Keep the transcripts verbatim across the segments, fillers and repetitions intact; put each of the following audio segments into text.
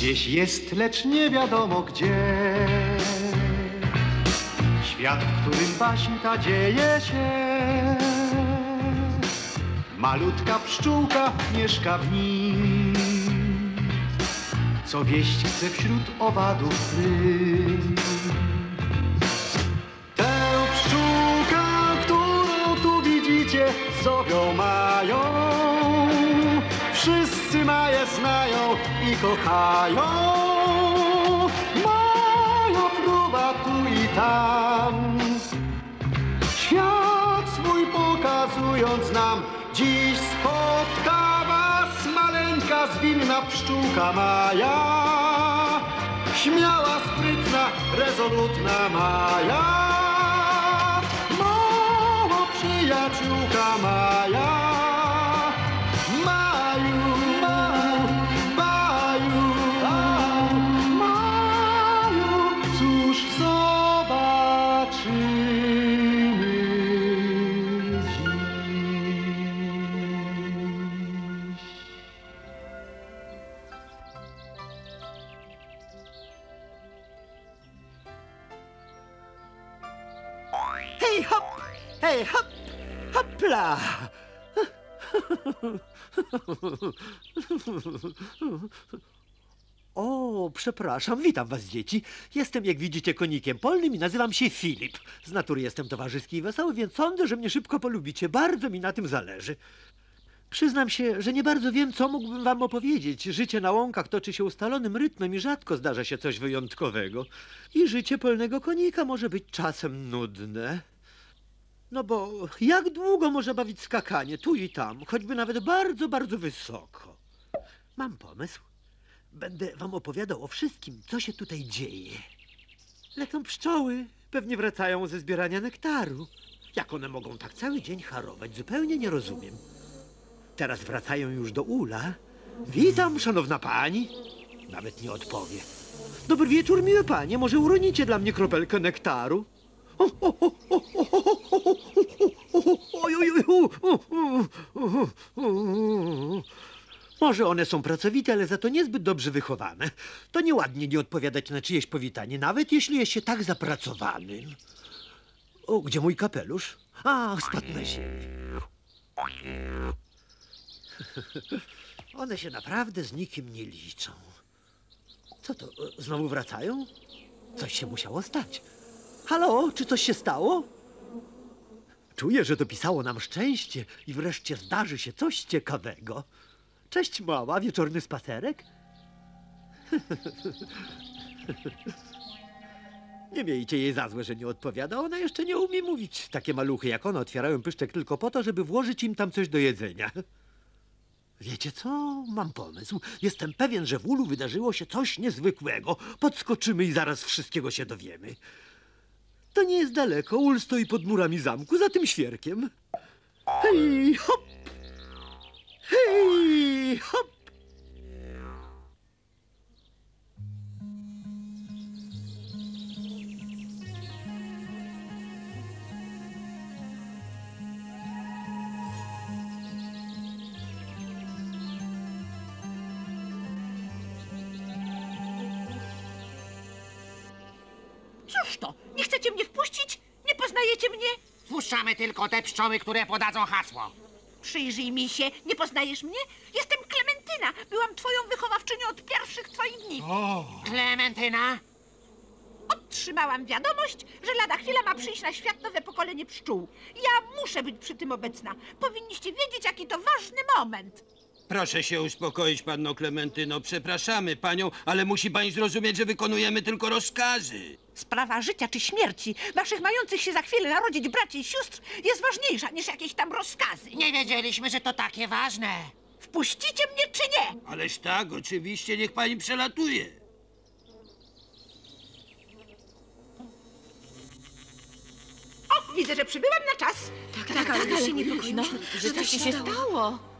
Gdzieś jest, lecz nie wiadomo gdzie, świat, w którym baśń ta dzieje się. Malutka pszczółka mieszka w nim, co wieść chce wśród owadów ryb. Tę pszczółkę, którą tu widzicie, zowią Mają. Wszyscy Maję znają i kochają. Maja fruwa tu i tam, świat swój pokazując nam. Dziś spotka was maleńka, zwinna pszczółka Maja. Śmiała, sprytna, rezolutna Maja. Mała przyjaciółka Maja. Hej, hop, hopla! O, przepraszam, witam was, dzieci. Jestem, jak widzicie, konikiem polnym i nazywam się Filip. Z natury jestem towarzyski i wesoły, więc sądzę, że mnie szybko polubicie. Bardzo mi na tym zależy. Przyznam się, że nie bardzo wiem, co mógłbym wam opowiedzieć. Życie na łąkach toczy się ustalonym rytmem i rzadko zdarza się coś wyjątkowego. I życie polnego konika może być czasem nudne. No bo jak długo może bawić skakanie tu i tam, choćby nawet bardzo, bardzo wysoko? Mam pomysł. Będę wam opowiadał o wszystkim, co się tutaj dzieje. Lecą pszczoły, pewnie wracają ze zbierania nektaru. Jak one mogą tak cały dzień harować? Zupełnie nie rozumiem. Teraz wracają już do ula. Witam, szanowna pani. Nawet nie odpowie. Dobry wieczór, miłe panie, może uronicie dla mnie kropelkę nektaru? Może one są pracowite, ale za to niezbyt dobrze wychowane. To nieładnie nie odpowiadać na czyjeś powitanie, nawet jeśli jest się tak zapracowanym. O, gdzie mój kapelusz? A, spadł na ziemię. One się naprawdę z nikim nie liczą. Co to, znowu wracają? Coś się musiało stać. Halo, czy coś się stało? Czuję, że dopisało nam szczęście i wreszcie zdarzy się coś ciekawego. Cześć, mała, wieczorny spacerek? Nie miejcie jej za złe, że nie odpowiada. Ona jeszcze nie umie mówić. Takie maluchy jak ona otwierają pyszczek tylko po to, żeby włożyć im tam coś do jedzenia. Wiecie co? Mam pomysł. Jestem pewien, że w ulu wydarzyło się coś niezwykłego. Podskoczymy i zaraz wszystkiego się dowiemy. To nie jest daleko. Ul stoi pod murami zamku, za tym świerkiem. Hej, hop! Hej, hop! Cóż to? Nie chcecie mnie wpuścić? Nie poznajecie mnie? Wpuszczamy tylko te pszczoły, które podadzą hasło. Przyjrzyj mi się. Nie poznajesz mnie? Jestem Klementyna. Byłam twoją wychowawczynią od pierwszych twoich dni. O. Klementyna? Otrzymałam wiadomość, że lada chwila ma przyjść na świat nowe pokolenie pszczół. Ja muszę być przy tym obecna. Powinniście wiedzieć, jaki to ważny moment. Proszę się uspokoić, panno Klementyno. Przepraszamy panią, ale musi pani zrozumieć, że wykonujemy tylko rozkazy. Sprawa życia czy śmierci waszych mających się za chwilę narodzić braci i sióstr jest ważniejsza niż jakieś tam rozkazy. Nie wiedzieliśmy, że to takie ważne. Wpuścicie mnie czy nie? Ależ tak, oczywiście, niech pani przelatuje. O, widzę, że przybyłam na czas. Tak, tak, tak, tak, ale się niepokoiliśmy, no, że tak się stało. stało.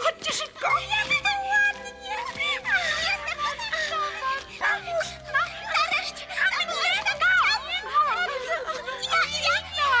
Chodźcie szybko! Jak to ładnie! Jestem podróżowa! Pomóż nam! Nareszcie! Nareszcie! Ja, ja, ja!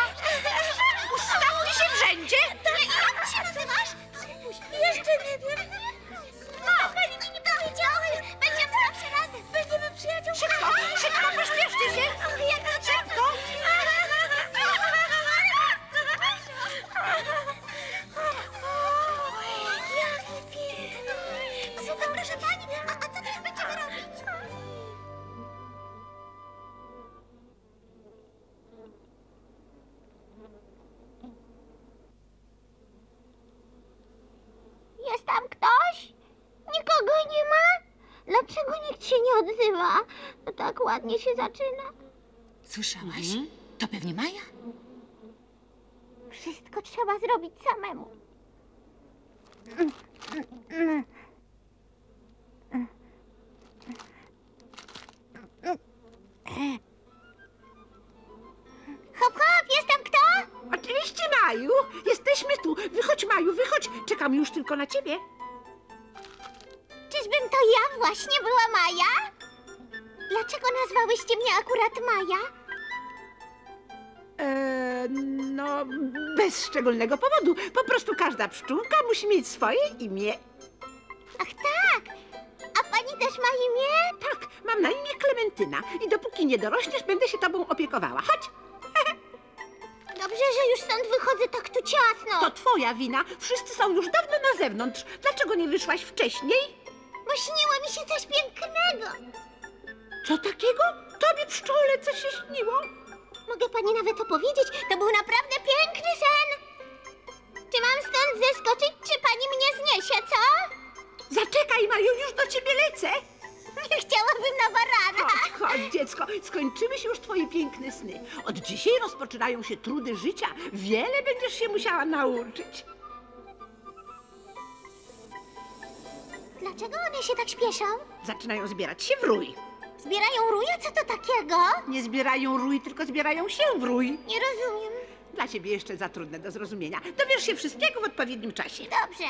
ładnie się zaczyna. Słyszałaś? Mhm. To pewnie Maja. Wszystko trzeba zrobić samemu. Hop, hop, jestem kto? Oczywiście, Maju. Jesteśmy tu. Wychodź, Maju, wychodź. Czekam już tylko na ciebie. Czyżbym to ja właśnie była Maja? Dlaczego nazwałyście mnie akurat Maja? Eee, no, bez szczególnego powodu. Po prostu każda pszczółka musi mieć swoje imię. Ach tak! A pani też ma imię? Tak, mam na imię Klementyna. I dopóki nie dorośniesz, będę się tobą opiekowała. Chodź! Dobrze, że już stąd wychodzę tak tu ciasno. To twoja wina. Wszyscy są już dawno na zewnątrz. Dlaczego nie wyszłaś wcześniej? Bo śniło mi się coś pięknego. Co takiego? Tobie, pszczole, co się śniło? Mogę pani nawet opowiedzieć. To był naprawdę piękny sen. Czy mam stąd zeskoczyć, czy pani mnie zniesie, co? Zaczekaj, Maju, już do ciebie lecę. Chciałabym na barana. Chodź, chodź, dziecko. Skończyły się już twoje piękne sny. Od dzisiaj rozpoczynają się trudy życia. Wiele będziesz się musiała nauczyć. Dlaczego one się tak śpieszą? Zaczynają zbierać się w rój. Zbierają rój? A co to takiego? Nie zbierają rój, tylko zbierają się w rój. Nie rozumiem. Dla ciebie jeszcze za trudne do zrozumienia. Dowiesz się wszystkiego w odpowiednim czasie. Dobrze.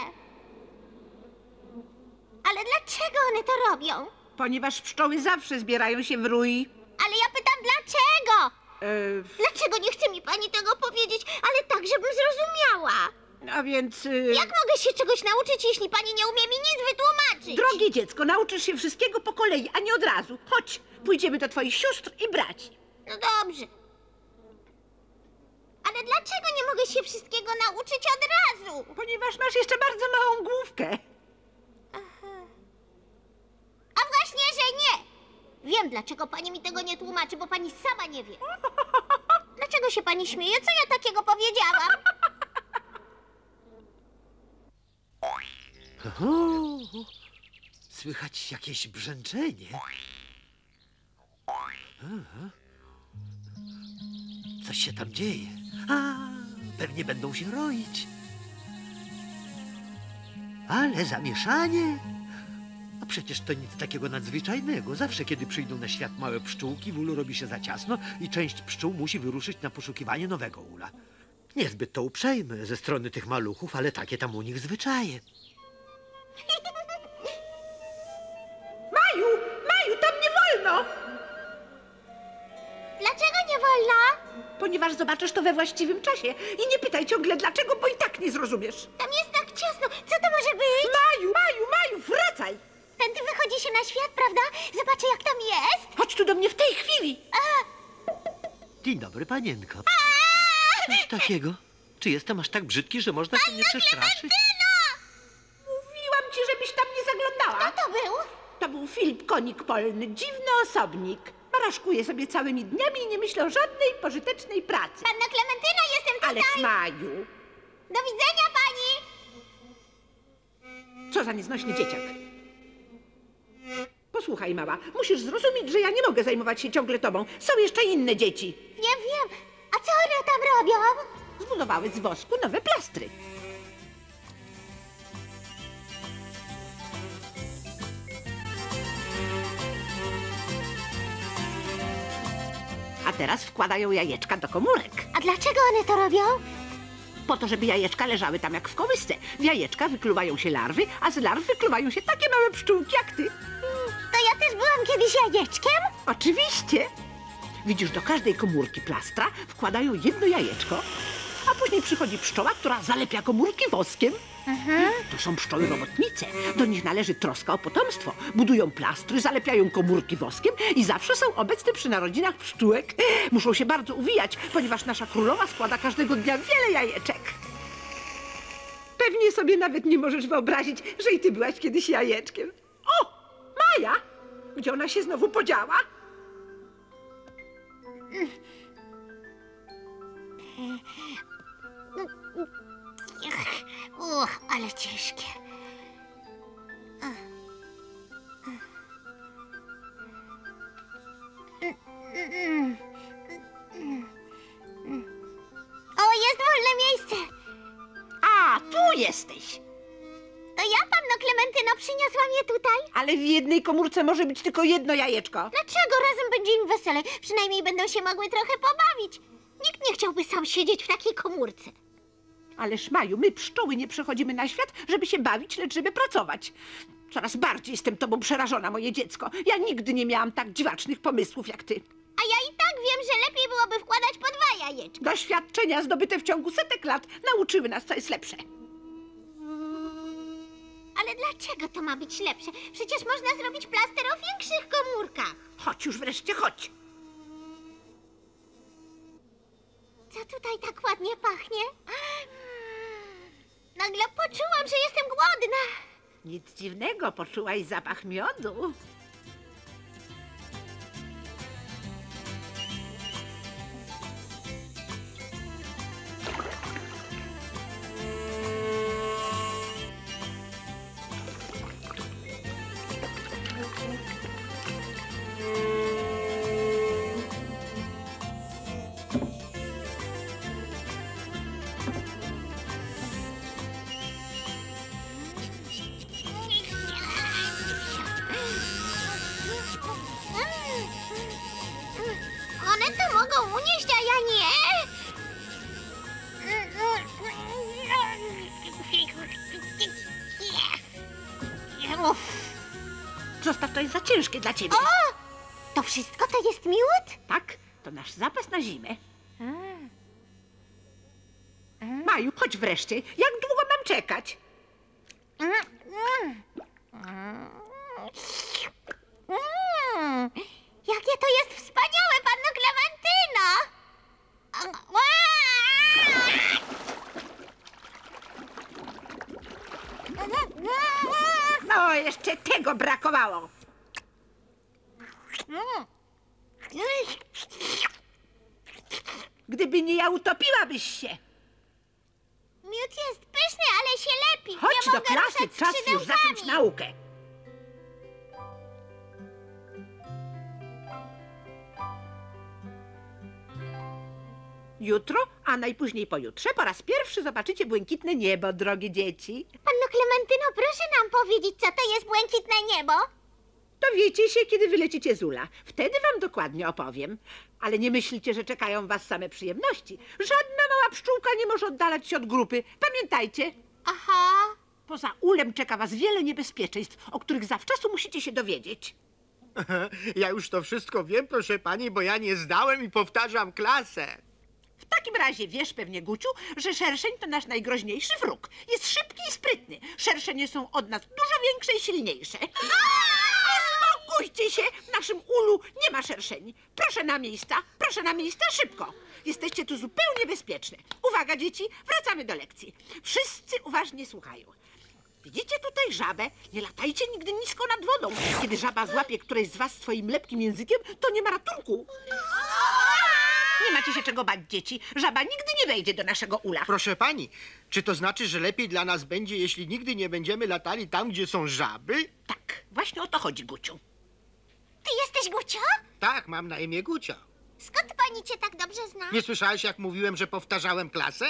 Ale dlaczego one to robią? Ponieważ pszczoły zawsze zbierają się w rój. Ale ja pytam dlaczego? E... Dlaczego nie chce mi pani tego powiedzieć, ale tak, żebym zrozumiała? A więc... Y... Jak mogę się czegoś nauczyć, jeśli pani nie umie mi nic wytłumaczyć? Drogie dziecko, nauczysz się wszystkiego po kolei, a nie od razu. Chodź, pójdziemy do twoich sióstr i braci. No dobrze. Ale dlaczego nie mogę się wszystkiego nauczyć od razu? Ponieważ masz jeszcze bardzo małą główkę. Aha. A właśnie, że nie. Wiem, dlaczego pani mi tego nie tłumaczy, bo pani sama nie wie. Dlaczego się pani śmieje? Co ja takiego powiedziałam? O, słychać jakieś brzęczenie. Aha. Coś się tam dzieje. A, pewnie będą się roić. Ale zamieszanie. A przecież to nic takiego nadzwyczajnego. Zawsze, kiedy przyjdą na świat małe pszczółki, w ulu robi się za ciasno i część pszczół musi wyruszyć na poszukiwanie nowego ula. Niezbyt to uprzejmy ze strony tych maluchów, ale takie tam u nich zwyczaje. Maju! Maju, tam nie wolno! Dlaczego nie wolno? Ponieważ zobaczysz to we właściwym czasie i nie pytaj ciągle dlaczego, bo i tak nie zrozumiesz. Tam jest tak ciasno. Co to może być? Maju, Maju, Maju, wracaj! Tędy wychodzi się na świat, prawda? Zobaczę, jak tam jest. Chodź tu do mnie w tej chwili. A... Dzień dobry, panienko. A... Coś takiego? Czy jestem aż tak brzydki, że można się nie przestraszyć? Mówiłam ci, żebyś tam nie zaglądała. Kto to był? To był Filip, konik polny. Dziwny osobnik. Baraszkuje sobie całymi dniami i nie myśli o żadnej pożytecznej pracy. Panna Klementyna, jestem tutaj. Ale w Maju. Do widzenia, pani. Co za nieznośny dzieciak. Posłuchaj, mała. Musisz zrozumieć, że ja nie mogę zajmować się ciągle tobą. Są jeszcze inne dzieci. Nie wiem. A co one tam robią? Zbudowały z wosku nowe plastry. A teraz wkładają jajeczka do komórek. A dlaczego one to robią? Po to, żeby jajeczka leżały tam jak w kołysce. W jajeczka wykluwają się larwy, a z larw wykluwają się takie małe pszczółki jak ty. To ja też byłam kiedyś jajeczkiem? Oczywiście. Widzisz, do każdej komórki plastra wkładają jedno jajeczko, a później przychodzi pszczoła, która zalepia komórki woskiem. Mhm. To są pszczoły robotnice. Do nich należy troska o potomstwo. Budują plastry, zalepiają komórki woskiem i zawsze są obecne przy narodzinach pszczółek. Muszą się bardzo uwijać, ponieważ nasza królowa składa każdego dnia wiele jajeczek. Pewnie sobie nawet nie możesz wyobrazić, że i ty byłaś kiedyś jajeczkiem. O, Maja! Gdzie ona się znowu podziała? Uch, ale ciężkie. tu jesteś? To ja, panno Klementyno, przyniosłam je tutaj. Ale w jednej komórce może być tylko jedno jajeczko. Dlaczego? Razem będzie im wesele. Przynajmniej będą się mogły trochę pobawić. Nikt nie chciałby sam siedzieć w takiej komórce. Ależ, Maju, my pszczoły nie przychodzimy na świat, żeby się bawić, lecz żeby pracować. Coraz bardziej jestem tobą przerażona, moje dziecko. Ja nigdy nie miałam tak dziwacznych pomysłów jak ty. A ja i tak wiem, że lepiej byłoby wkładać po dwa jajeczka. Doświadczenia zdobyte w ciągu setek lat nauczyły nas, co jest lepsze. Ale dlaczego to ma być lepsze? Przecież można zrobić plaster o większych komórkach. Chodź już wreszcie, chodź. Co tutaj tak ładnie pachnie? Nagle poczułam, że jestem głodna. Nic dziwnego, poczułaś zapach miodu. Zostaw, to jest za ciężkie dla ciebie. O! To wszystko to jest miód? Tak, to nasz zapas na zimę. A. A. Maju, chodź wreszcie. Jak długo mam czekać? Mm. Jakie to jest wspaniałe, panno Klementyno! No, jeszcze tego brakowało. Gdyby nie ja, utopiłabyś się. Miód jest pyszny, ale się lepi. Chodź ja do klasy, czas już zacząć naukę. Jutro, a najpóźniej pojutrze, po raz pierwszy zobaczycie błękitne niebo, drogie dzieci. Panno Klementyno, proszę nam powiedzieć, co to jest błękitne niebo? Dowiecie się, kiedy wylecicie z ula. Wtedy wam dokładnie opowiem. Ale nie myślcie, że czekają was same przyjemności. Żadna mała pszczółka nie może oddalać się od grupy. Pamiętajcie. Aha. Poza ulem czeka was wiele niebezpieczeństw, o których zawczasu musicie się dowiedzieć. Ja już to wszystko wiem, proszę pani, bo ja nie zdałem i powtarzam klasę. W takim razie wiesz pewnie, Guciu, że szerszeń to nasz najgroźniejszy wróg. Jest szybki i sprytny. Szerszenie są od nas dużo większe i silniejsze. Uspokójcie się, w naszym ulu nie ma szerszeni. Proszę na miejsca, proszę na miejsca, szybko. Jesteście tu zupełnie bezpieczne. Uwaga, dzieci, wracamy do lekcji. Wszyscy uważnie słuchają. Widzicie tutaj żabę? Nie latajcie nigdy nisko nad wodą. Kiedy żaba złapie któreś z was swoim lepkim językiem, to nie ma ratunku. Nie macie się czego bać, dzieci. Żaba nigdy nie wejdzie do naszego ula. Proszę pani, czy to znaczy, że lepiej dla nas będzie, jeśli nigdy nie będziemy latali tam, gdzie są żaby? Tak, właśnie o to chodzi, Guciu. Ty jesteś Gucio? Tak, mam na imię Gucio. Skąd pani cię tak dobrze zna? Nie słyszałaś, jak mówiłem, że powtarzałem klasę?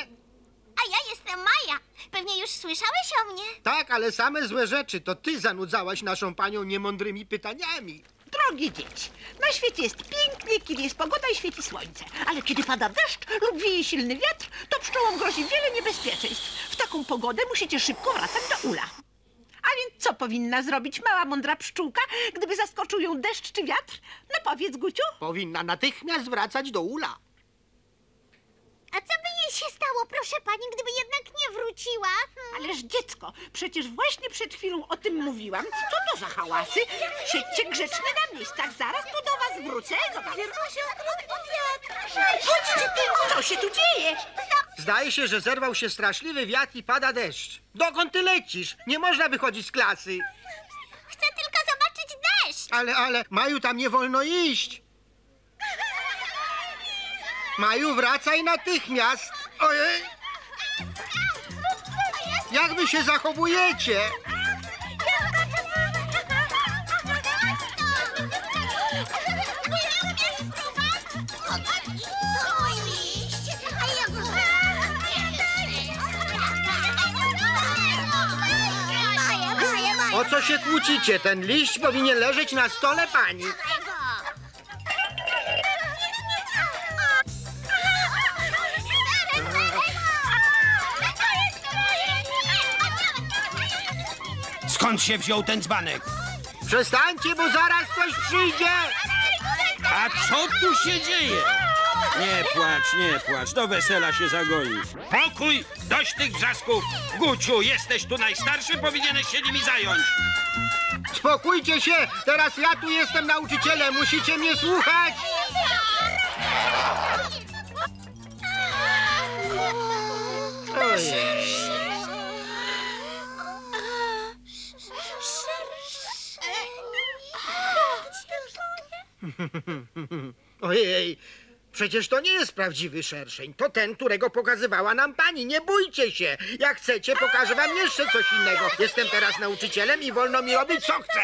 A ja jestem Maja. Pewnie już słyszałeś o mnie. Tak, ale same złe rzeczy. To ty zanudzałaś naszą panią niemądrymi pytaniami. Drogie dzieci, na świecie jest pięknie, kiedy jest pogoda i świeci słońce. Ale kiedy pada deszcz lub wieje silny wiatr, to pszczołom grozi wiele niebezpieczeństw. W taką pogodę musicie szybko wracać do ula. A więc co powinna zrobić mała, mądra pszczółka, gdyby zaskoczył ją deszcz czy wiatr? No powiedz, Guciu. Powinna natychmiast wracać do ula. A co by jej się stało, proszę pani, gdyby jednak nie wróciła? Hmm. Ależ dziecko, przecież właśnie przed chwilą o tym mówiłam. Co to za hałasy? Siedźcie grzecznie na miejscach, zaraz tu do was wrócę. Chodźcie tu! Co się tu dzieje? Zdaje się, że zerwał się straszliwy wiatr i pada deszcz. Dokąd ty lecisz? Nie można wychodzić z klasy. Chcę tylko zobaczyć deszcz. Ale, ale, Maju, tam nie wolno iść. Maju, wracaj natychmiast! Ojej! Jak wy się zachowujecie? Po co się kłócicie? Ten liść powinien leżeć na stole pani. Skąd się wziął ten dzbanek? Przestańcie, bo zaraz ktoś przyjdzie! A co tu się dzieje? Nie płacz, nie płacz, do wesela się zagoi. Pokój, dość tych wrzasków. Guciu, jesteś tu najstarszy, powinieneś się nimi zająć. Spokójcie się, teraz ja tu jestem nauczycielem, musicie mnie słuchać. Ojej. Ojej, przecież to nie jest prawdziwy szerszeń. To ten, którego pokazywała nam pani. Nie bójcie się. Jak chcecie, pokażę wam jeszcze coś innego. Jestem teraz nauczycielem i wolno mi robić, co chcę.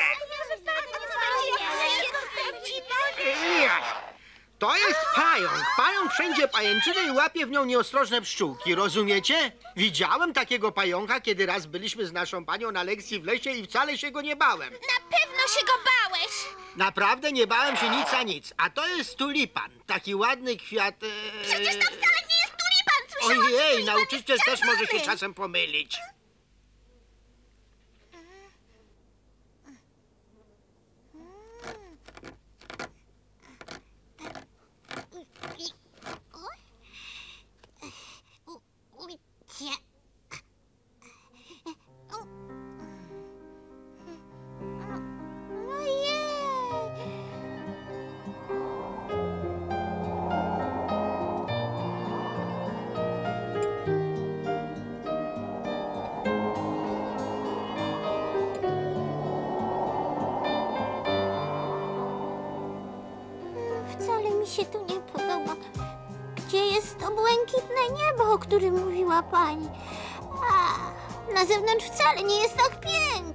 To jest pająk. Pająk wszędzie pajęczynę i łapie w nią nieostrożne pszczółki. Rozumiecie? Widziałem takiego pająka, kiedy raz byliśmy z naszą panią na lekcji w lesie i wcale się go nie bałem. Na pewno się go bałeś. Naprawdę nie bałem się nic a nic. A to jest tulipan. Taki ładny kwiat... E... Przecież to wcale nie jest tulipan. Słyszałaś? Ojej, nauczyciel też może się czasem pomylić. Pani, a na zewnątrz wcale nie jest tak pięknie.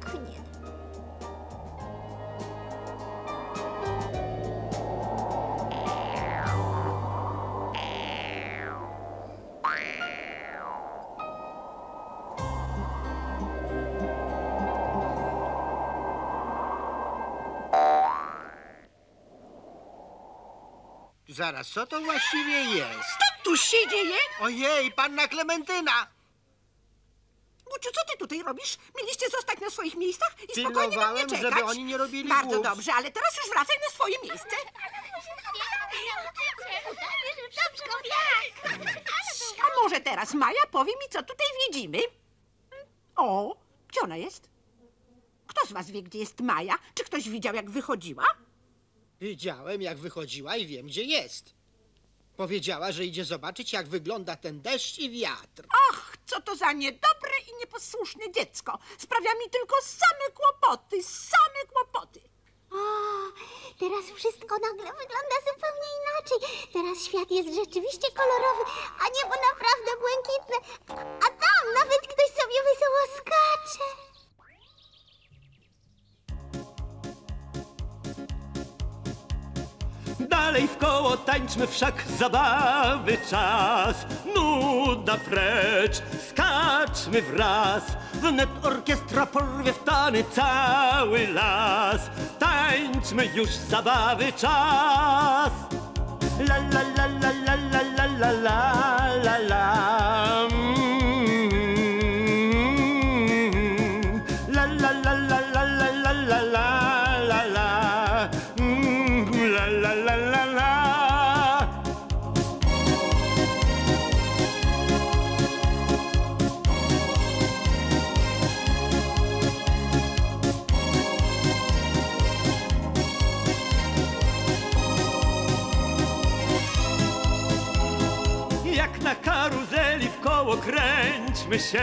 Zaraz, co to właściwie jest? Tu się dzieje? Ojej, panna Klementyna! Guciu, co ty tutaj robisz? Mieliście zostać na swoich miejscach i spokojnie na mnie czekać. Żeby oni nie robili głupstw. Bardzo dobrze, ale teraz już wracaj na swoje miejsce. A może teraz Maja powie mi, co tutaj widzimy? O, gdzie ona jest? Kto z was wie, gdzie jest Maja? Czy ktoś widział, jak wychodziła? Widziałem, jak wychodziła i wiem, gdzie jest. Powiedziała, że idzie zobaczyć, jak wygląda ten deszcz i wiatr. Och, co to za niedobre i nieposłuszne dziecko. Sprawia mi tylko same kłopoty, same kłopoty. O, teraz wszystko nagle wygląda zupełnie inaczej. Teraz świat jest rzeczywiście kolorowy, a niebo naprawdę błękitne. A tam nawet ktoś sobie wesoło skacze. Dalej w koło tańczmy wszak zabawy czas. Nuda precz, skaczmy wraz. Wnet orkiestra porwie w tany cały las. Tańczmy już zabawy czas. La la la la la la la la la la mm. La la la la la la la la. Na karuzeli w koło kręćmy się,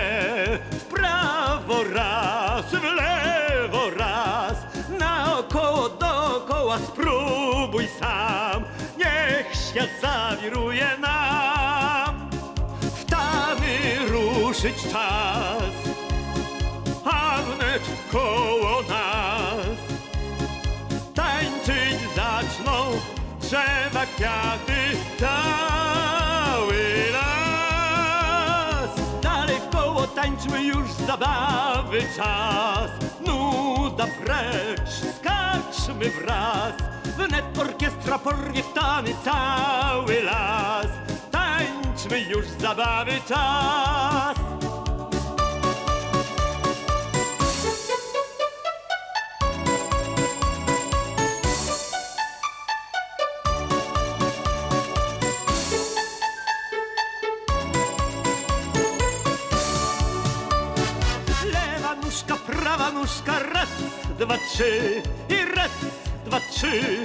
w prawo raz, w lewo raz, naokoło, dookoła spróbuj sam, niech świat zawiruje nam. W tamy ruszyć czas, a wnet koło nas tańczyć zaczną drzewa, kwiaty, cały las. Dalej w koło tańczmy już zabawy czas. No. precz, skaczmy wraz, wnet orkiestra porwie w tany cały las. Tańczmy już zabawy czas. Prawa nóżka, raz, dwa, trzy i raz, dwa, trzy.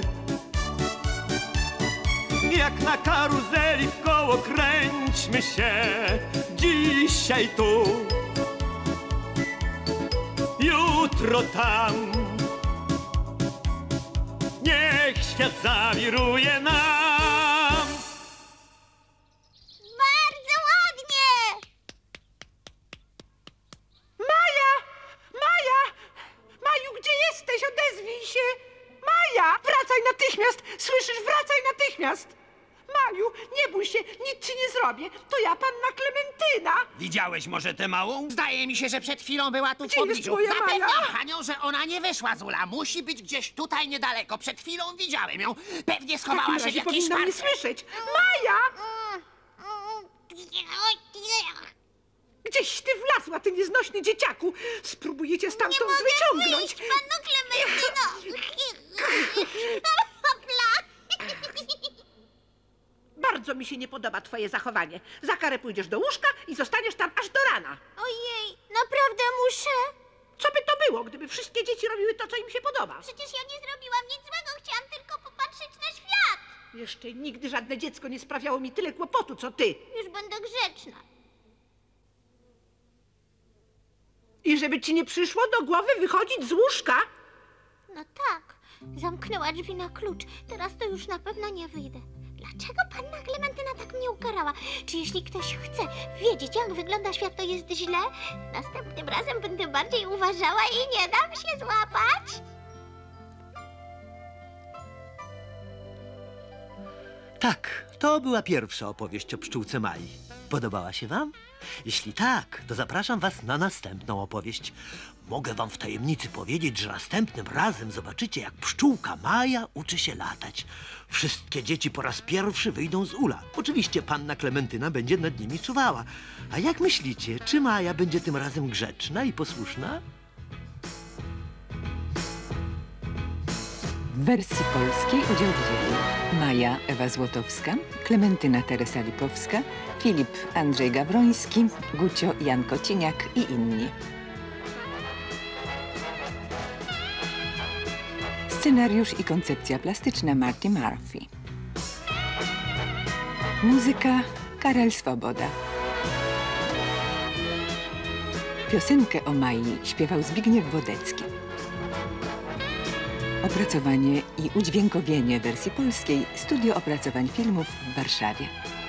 Jak na karuzeli w koło kręćmy się dzisiaj tu, jutro tam. Niech świat zawiruje nam. Bardzo ładnie! Maja! Maja! Maju, gdzie jesteś? Odezwij się! Maja! Wracaj natychmiast! Słyszysz? Wracaj natychmiast! Maju, nie bój się, nic ci nie zrobię. To ja, panna Klementyna. Widziałeś może tę małą? Zdaje mi się, że przed chwilą była tu w pobliżu. Zapewniam panią, że ona nie wyszła z ula. Musi być gdzieś tutaj niedaleko. Przed chwilą widziałem ją. Pewnie schowała się w jakiejś parce. Nie słyszeć. Maja! Gdzieś ty wlazła, ty nieznośny dzieciaku! Spróbuję cię stamtąd wyciągnąć! Nie mogę wyjść, panno Klementyno! Bardzo mi się nie podoba twoje zachowanie. Za karę pójdziesz do łóżka i zostaniesz tam aż do rana. Ojej, naprawdę muszę? Co by to było, gdyby wszystkie dzieci robiły to, co im się podoba? Przecież ja nie zrobiłam nic złego, chciałam tylko popatrzeć na świat! Jeszcze nigdy żadne dziecko nie sprawiało mi tyle kłopotu, co ty! Już będę grzeczna. I żeby ci nie przyszło do głowy wychodzić z łóżka? No tak. Zamknęła drzwi na klucz. Teraz to już na pewno nie wyjdę. Dlaczego panna Klementyna tak mnie ukarała? Czy jeśli ktoś chce wiedzieć, jak wygląda świat, to jest źle? Następnym razem będę bardziej uważała i nie dam się złapać. Tak, to była pierwsza opowieść o pszczółce Mai. Podobała się wam? Jeśli tak, to zapraszam was na następną opowieść. Mogę wam w tajemnicy powiedzieć, że następnym razem zobaczycie, jak pszczółka Maja uczy się latać. Wszystkie dzieci po raz pierwszy wyjdą z ula. Oczywiście panna Klementyna będzie nad nimi czuwała. A jak myślicie, czy Maja będzie tym razem grzeczna i posłuszna? W wersji polskiej udział wzięli Maja Ewa Złotowska, Klementyna Teresa Lipowska, Filip Andrzej Gawroński, Gucio Jan Kociniak i inni. Scenariusz i koncepcja plastyczna Marty Murphy. Muzyka Karel Swoboda. Piosenkę o Mai śpiewał Zbigniew Wodecki. Opracowanie i udźwiękowienie wersji polskiej Studio Opracowań Filmów w Warszawie.